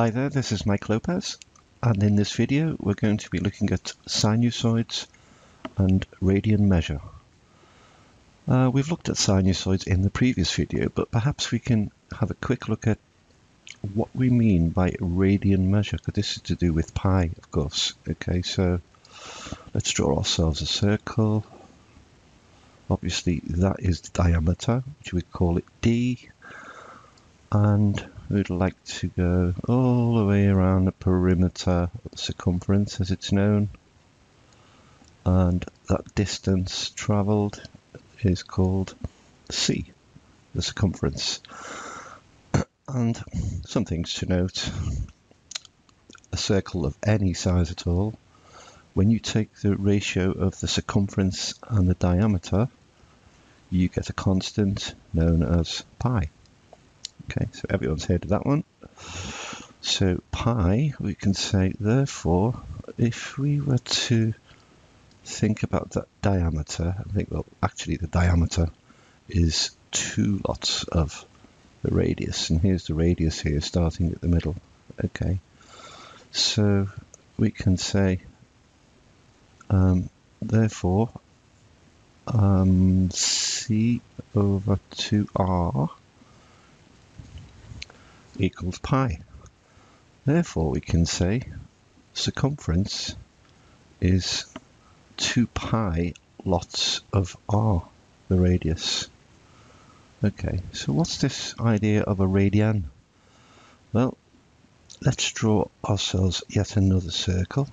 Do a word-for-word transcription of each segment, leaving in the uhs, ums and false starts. Hi there, this is Mike Lopez, and in this video we're going to be looking at sinusoids and radian measure. Uh, we've looked at sinusoids in the previous video, but perhaps we can have a quick look at what we mean by radian measure, because this is to do with pi, of course. Okay, so let's draw ourselves a circle. Obviously that is the diameter, which we call it D, and we'd like to go all the way around the perimeter, the circumference as it's known, and that distance travelled is called C, the circumference. And some things to note: a circle of any size at all, when you take the ratio of the circumference and the diameter, you get a constant known as pi. Okay, so everyone's heard of that one. So pi, we can say, therefore, if we were to think about that diameter, I think, well, actually the diameter is two lots of the radius, and here's the radius here, starting at the middle. Okay, so we can say, um, therefore, um, C over two R equals pi. Therefore we can say circumference is two pi lots of R, the radius. Okay, so what's this idea of a radian? Well, let's draw ourselves yet another circle.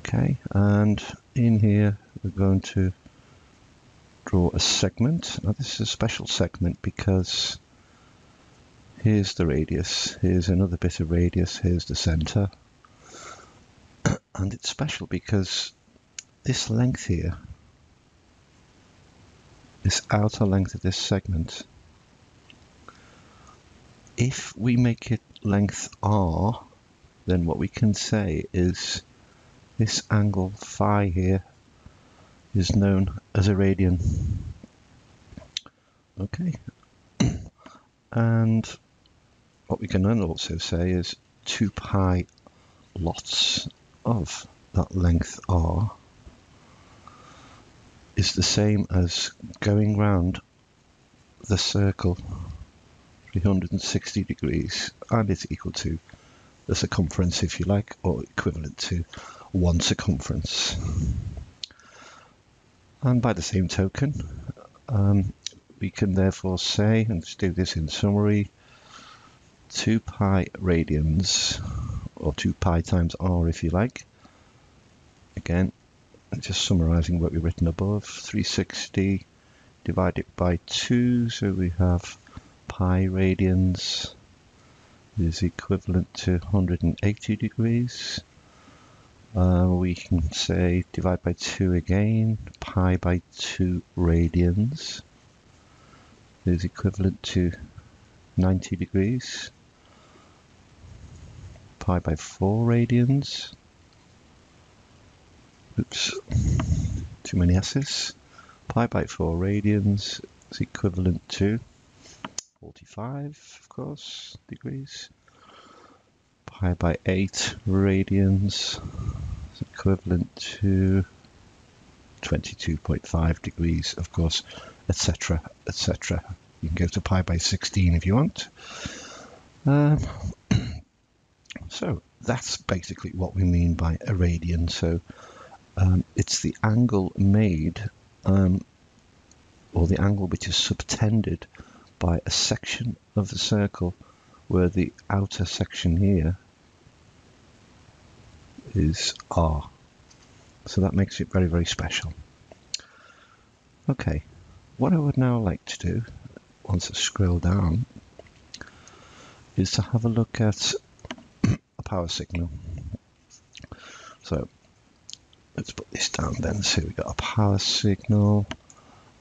Okay, and in here we're going to draw a segment. Now this is a special segment because here's the radius, here's another bit of radius, here's the centre. And it's special because this length here, this outer length of this segment, if we make it length R, then what we can say is this angle phi here is known as a radian. Okay, and what we can then also say is two pi lots of that length R is the same as going round the circle three hundred sixty degrees, and it's equal to the circumference, if you like, or equivalent to one circumference. And by the same token, um, we can therefore say, and let's do this in summary, two pi radians, or two pi times R if you like. Again, just summarising what we've written above, three hundred sixty divided by two, so we have pi radians is equivalent to one hundred eighty degrees. Uh, we can say divide by two again, pi by two radians is equivalent to ninety degrees. Pi by four radians, oops, too many S's, pi by four radians is equivalent to forty-five, of course, degrees. Pi by eight radians is equivalent to twenty-two point five degrees, of course, etc, etc. You can go to pi by sixteen if you want. Um, so that's basically what we mean by a radian. So um, it's the angle made, um, or the angle which is subtended by a section of the circle where the outer section here is R. So that makes it very, very special. Okay, what I would now like to do, once I scroll down, is to have a look at a power signal. So let's put this down then. So we've got a power signal,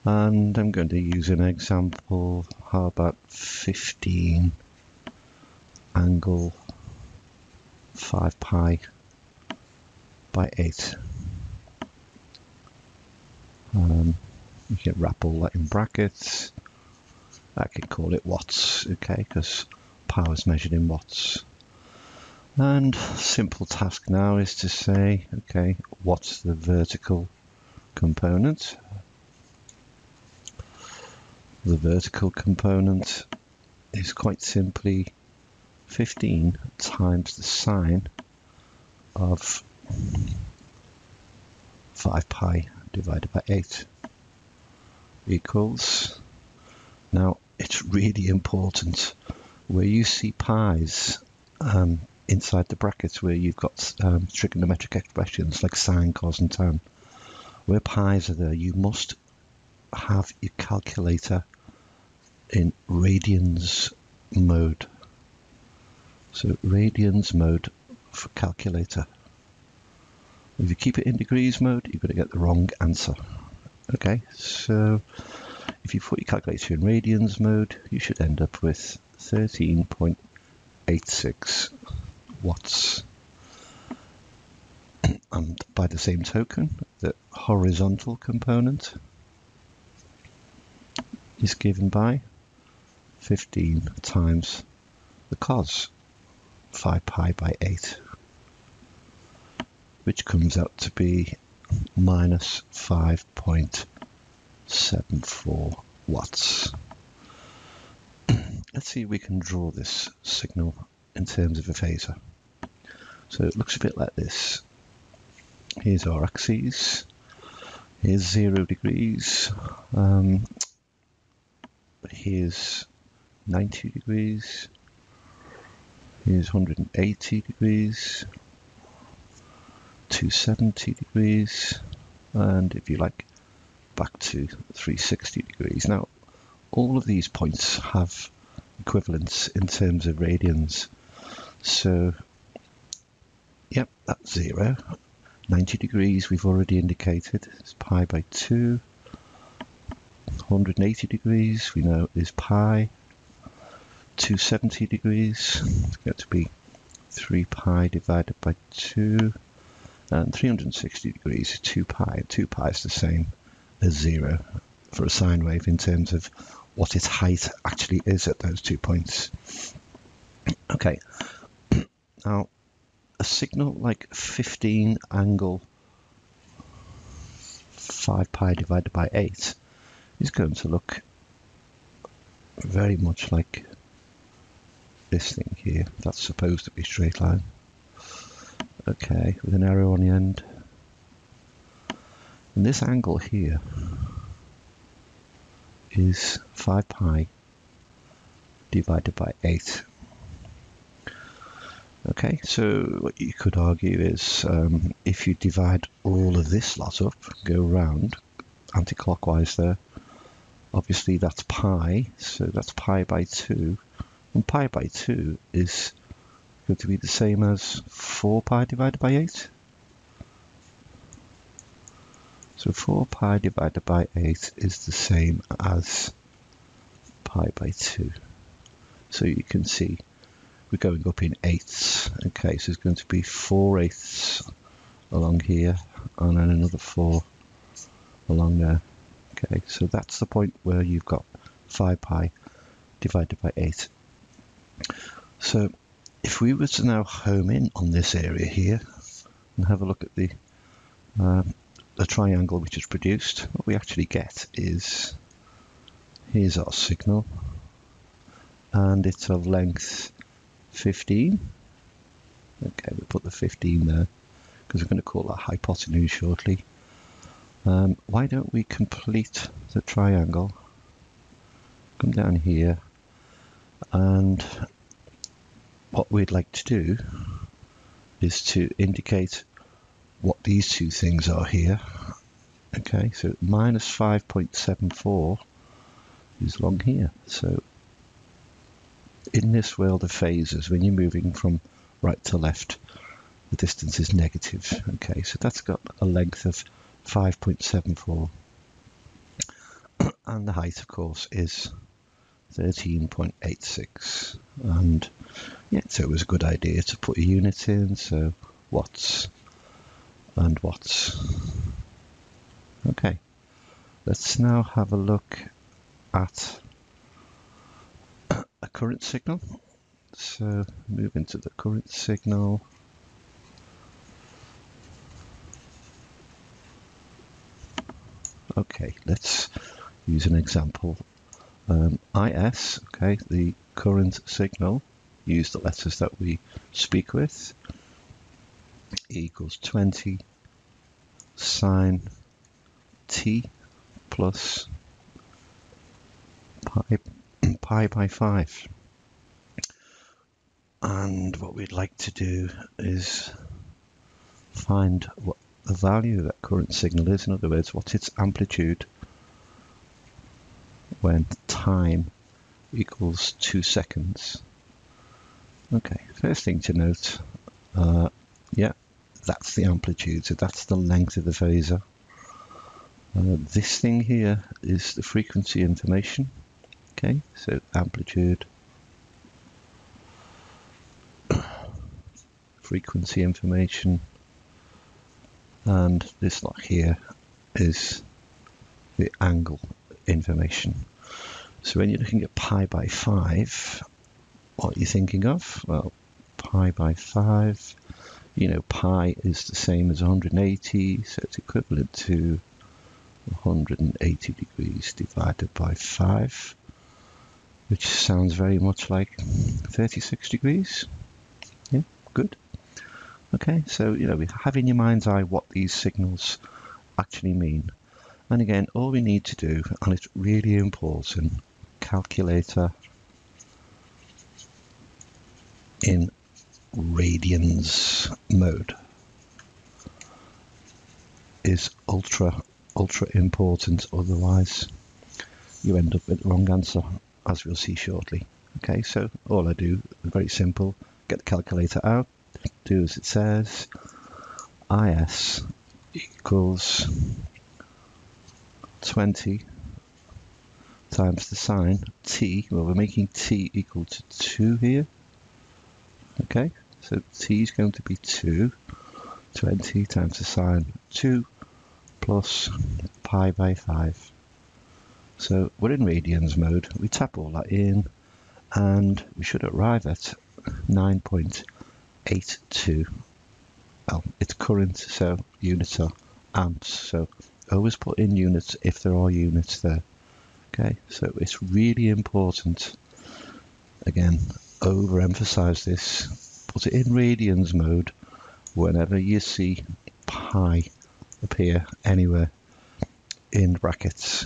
and I'm going to use an example. How about fifteen angle five pi by eight. Um, you can wrap all that in brackets. I could call it watts, okay, because power is measured in watts. And simple task now is to say, okay, what's the vertical component? The vertical component is quite simply fifteen times the sine of five pi divided by eight equals, now it's really important where you see pi's um, inside the brackets where you've got um, trigonometric expressions like sine, cos and tan, where pi's are there you must have your calculator in radians mode. So radians mode for calculator. If you keep it in degrees mode, you're going to get the wrong answer. Okay, so if you put your calculator in radians mode, you should end up with thirteen point eight six watts. And by the same token, the horizontal component is given by fifteen times the cos, five pi by eight, which comes out to be minus five point seven four watts. Let's see if we can draw this signal in terms of a phaser. So it looks a bit like this. Here's our axes, here's zero degrees, um, here's ninety degrees, here's one hundred eighty degrees, two hundred seventy degrees, and if you like, back to three hundred sixty degrees. Now, all of these points have equivalence in terms of radians. So, yep, that's zero. ninety degrees we've already indicated is pi by two. one hundred eighty degrees we know is pi. two hundred seventy degrees is going to be three pi divided by two, and three hundred sixty degrees is two pi. two pi is the same as zero for a sine wave in terms of what its height actually is at those two points. Okay, now a signal like fifteen angle five pi divided by eight is going to look very much like this thing here. That's supposed to be a straight line. Okay, with an arrow on the end. And this angle here is five pi divided by eight. Okay, so what you could argue is um, if you divide all of this lot up, go round, anti-clockwise there, obviously that's pi, so that's pi by two, and pi by two is going to be the same as four pi divided by eight. So four pi divided by eight is the same as pi by two. So you can see we're going up in eighths. Okay, so it's going to be four eighths along here, and then another four along there. Okay, so that's the point where you've got five pi divided by eight. So if we were to now home in on this area here and have a look at the, um, the triangle which is produced, what we actually get is, here's our signal, and it's of length fifteen. Okay, we put the fifteen there because we're going to call that hypotenuse shortly. Um, why don't we complete the triangle? Come down here, and what we'd like to do is to indicate what these two things are here. Okay, so minus five point seven four is along here. So in this world of phases, when you're moving from right to left, the distance is negative. Okay, so that's got a length of five point seven four, and the height, of course, is thirteen point eight six, and yeah, so it was a good idea to put a unit in, so watts and watts. Okay, let's now have a look at a current signal. So move into the current signal. Okay, let's use an example. Um, I S, okay, the current signal, use the letters that we speak with, E equals twenty sine t plus pi, pi by five. And what we'd like to do is find what the value of that current signal is, in other words, what's its amplitude when time equals two seconds. Okay, first thing to note, uh, yeah, that's the amplitude, so that's the length of the phaser. Uh, this thing here is the frequency information, okay, so amplitude, frequency information, and this lot here is the angle information. So when you're looking at pi by five, what are you thinking of? Well, pi by five, you know, pi is the same as one hundred eighty, so it's equivalent to one hundred eighty degrees divided by five, which sounds very much like thirty-six degrees. Yeah, good. Okay, so, you know, we have in your mind's eye what these signals actually mean. And again, all we need to do, and it's really important, calculator in radians mode is ultra, ultra important. Otherwise, you end up with the wrong answer, as we'll see shortly. Okay, so all I do, very simple, get the calculator out. Do as it says, I S equals twenty times the sine t. Well, we're making t equal to two here. Okay, so t is going to be two. twenty times the sine two plus pi by five. So we're in radians mode. We tap all that in and we should arrive at nine point eight two. Well, it's current, so units are amps, so always put in units if there are units there. Okay, so it's really important, again, overemphasize this, put it in radians mode whenever you see pi appear anywhere in brackets.